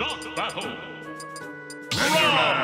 Start battle. Roar!